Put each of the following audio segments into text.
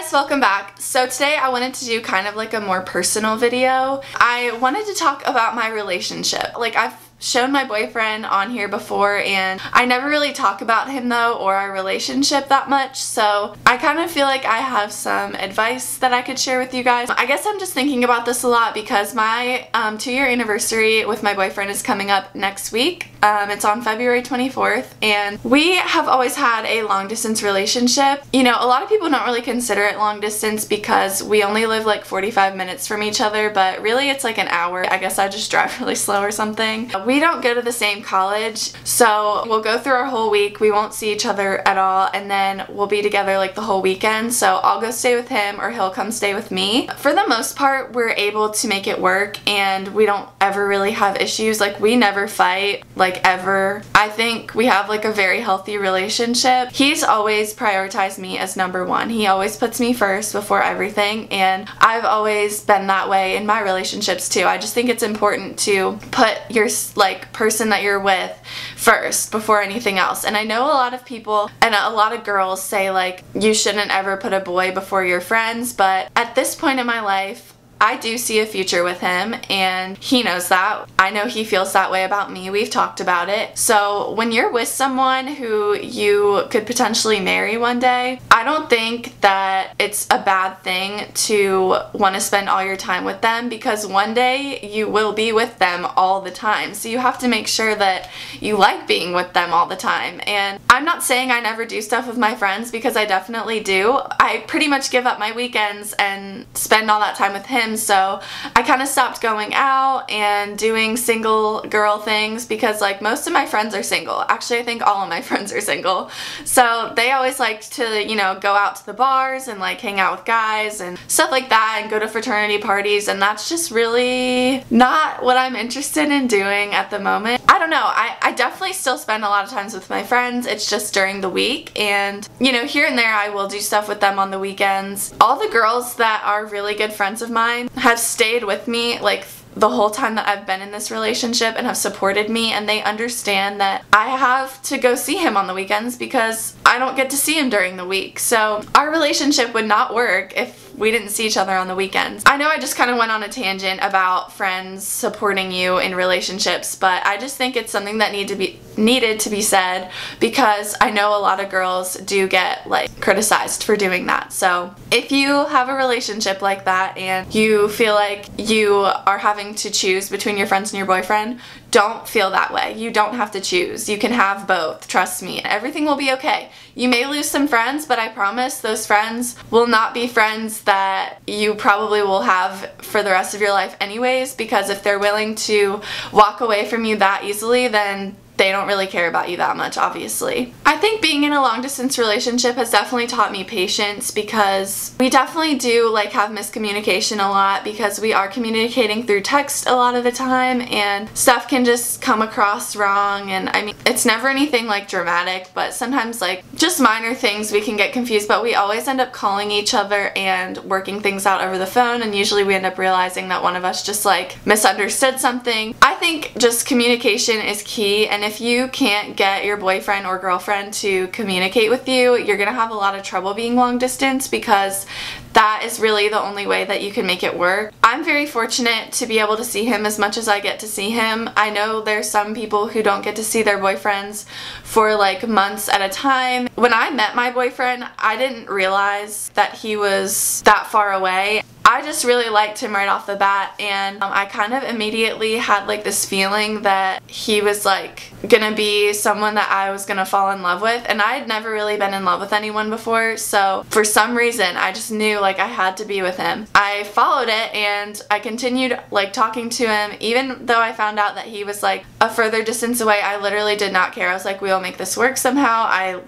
guys, welcome back. So today I wanted to do kind of like a more personal video. I wanted to talk about my relationship. Like, I've shown my boyfriend on here before and I never really talk about him though, or our relationship that much, so I kind of feel like I have some advice that I could share with you guys. I guess I'm just thinking about this a lot because my 2-year anniversary with my boyfriend is coming up next week. It's on February 24th and we have always had a long distance relationship. You know, a lot of people don't really consider it long distance because we only live like 45 minutes from each other, but really it's like an hour. I guess I just drive really slow or something. We don't go to the same college, so we'll go through our whole week, we won't see each other at all, and then we'll be together like the whole weekend. So I'll go stay with him or he'll come stay with me. For the most part, we're able to make it work and we don't ever really have issues. Like, we never fight, like, ever. I think we have like a very healthy relationship. He's always prioritized me as number one. He always puts me first before everything, and I've always been that way in my relationships too. I just think it's important to put your like person that you're with first before anything else. And I know a lot of people and a lot of girls say like you shouldn't ever put a boy before your friends, but at this point in my life I do see a future with him and he knows that. I know he feels that way about me. We've talked about it. So when you're with someone who you could potentially marry one day, I don't think that it's a bad thing to want to spend all your time with them, because one day you will be with them all the time. So you have to make sure that you like being with them all the time. And I'm not saying I never do stuff with my friends, because I definitely do. I pretty much give up my weekends and spend all that time with him. So I kind of stopped going out and doing single girl things because like most of my friends are single. Actually, I think all of my friends are single. So they always like to, you know, go out to the bars and like hang out with guys and stuff like that and go to fraternity parties, and that's just really not what I'm interested in doing at the moment. I don't know. I definitely still spend a lot of times with my friends. It's just during the week, and you know, here and there I will do stuff with them on the weekends. All the girls that are really good friends of mine have stayed with me like the whole time that I've been in this relationship and have supported me, and they understand that I have to go see him on the weekends because I don't get to see him during the week. So our relationship would not work if we didn't see each other on the weekends. I know I just kind of went on a tangent about friends supporting you in relationships, but I just think it's something that needed to be said, because I know a lot of girls do get like criticized for doing that. So if you have a relationship like that and you feel like you are having to choose between your friends and your boyfriend, don't feel that way. You don't have to choose. You can have both. Trust me. Everything will be okay. You may lose some friends, but I promise those friends will not be friends that you probably will have for the rest of your life anyways, because if they're willing to walk away from you that easily, then they don't really care about you that much, obviously. I think being in a long distance relationship has definitely taught me patience, because we definitely do like have miscommunication a lot, because we are communicating through text a lot of the time and stuff can just come across wrong. And I mean, it's never anything like dramatic, but sometimes like just minor things we can get confused, but we always end up calling each other and working things out over the phone, and usually we end up realizing that one of us just like misunderstood something. I think just communication is key, and if you can't get your boyfriend or girlfriend to communicate with you, you're gonna have a lot of trouble being long distance, because that is really the only way that you can make it work. I'm very fortunate to be able to see him as much as I get to see him. I know there's some people who don't get to see their boyfriends for like months at a time. When I met my boyfriend, I didn't realize that he was that far away. I just really liked him right off the bat, and I kind of immediately had like this feeling that he was like gonna be someone that I was gonna fall in love with, and I had never really been in love with anyone before, so for some reason I just knew like I had to be with him. I followed it and I continued like talking to him, even though I found out that he was like a further distance away. I literally did not care. I was like, we'll make this work somehow. I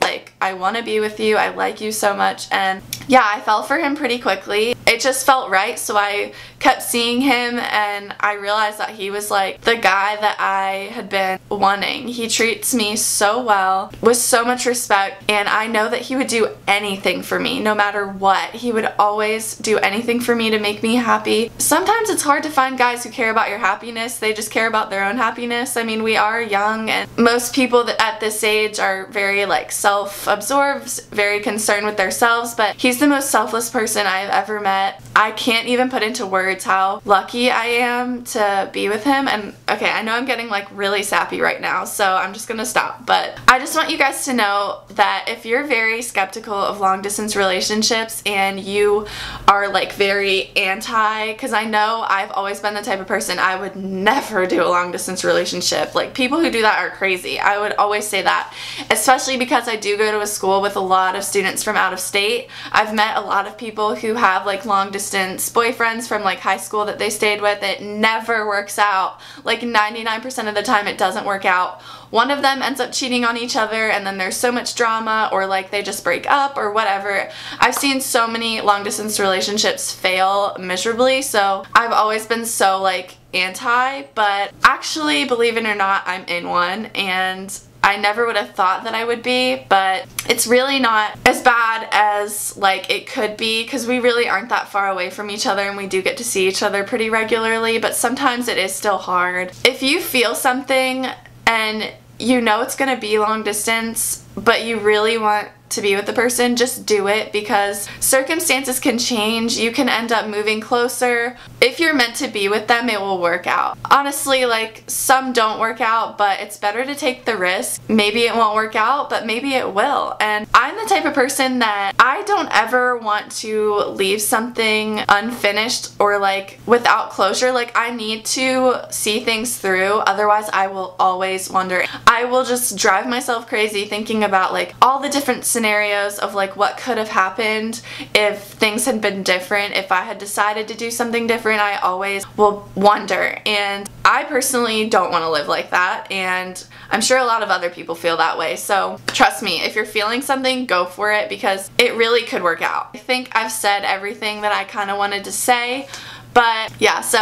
want to be with you. I like you so much. And yeah, I fell for him pretty quickly. It just felt right, so I kept seeing him and I realized that he was like the guy that I had been wanting. He treats me so well, with so much respect, and I know that he would do anything for me no matter what. He would always do anything for me to make me happy. Sometimes it's hard to find guys who care about your happiness. They just care about their own happiness. I mean, we are young and most people at this age are very like self-absorbed, very concerned with themselves, but he's He's the most selfless person I've ever met. I can't even put into words how lucky I am to be with him. And okay, I know I'm getting like really sappy right now, so I'm just gonna stop. But I just want you guys to know that if you're very skeptical of long distance relationships and you are like very anti, because I know I've always been the type of person, I would never do a long distance relationship. Like, people who do that are crazy. I would always say that, especially because I do go to a school with a lot of students from out of state. I've met a lot of people who have like long distance boyfriends from like high school that they stayed with. It never works out. Like 99% of the time it doesn't work out. One of them ends up cheating on each other, and then there's so much drama, or like they just break up or whatever. I've seen so many long distance relationships fail miserably, so I've always been so like anti, but actually, believe it or not, I'm in one, and I never would have thought that I would be, but it's really not as bad as like it could be, because we really aren't that far away from each other and we do get to see each other pretty regularly, but sometimes it is still hard. If you feel something and you know it's gonna be long distance, but you really want to be with the person, just do it, because circumstances can change. You can end up moving closer. If you're meant to be with them, it will work out. Honestly, like, some don't work out, but it's better to take the risk. Maybe it won't work out, but maybe it will. And I'm the type of person that I don't ever want to leave something unfinished or like without closure. Like, I need to see things through, otherwise I will always wonder. I will just drive myself crazy thinking about like all the different scenarios of like what could have happened if things had been different, if I had decided to do something different. I always will wonder, and I personally don't want to live like that, and I'm sure a lot of other people feel that way. So trust me, if you're feeling something, go for it, because it really could work out. I think I've said everything that I kind of wanted to say. But yeah, so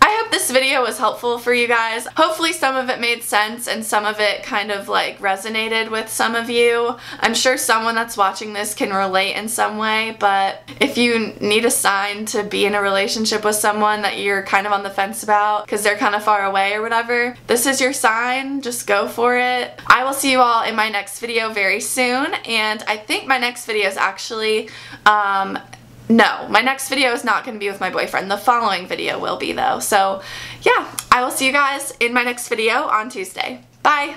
I hope this video was helpful for you guys. Hopefully some of it made sense and some of it kind of like resonated with some of you. I'm sure someone that's watching this can relate in some way, but if you need a sign to be in a relationship with someone that you're kind of on the fence about because they're kind of far away or whatever, this is your sign. Just go for it. I will see you all in my next video very soon, and I think my next video is actually, no, my next video is not going to be with my boyfriend. The following video will be, though. So yeah, I will see you guys in my next video on Tuesday. Bye!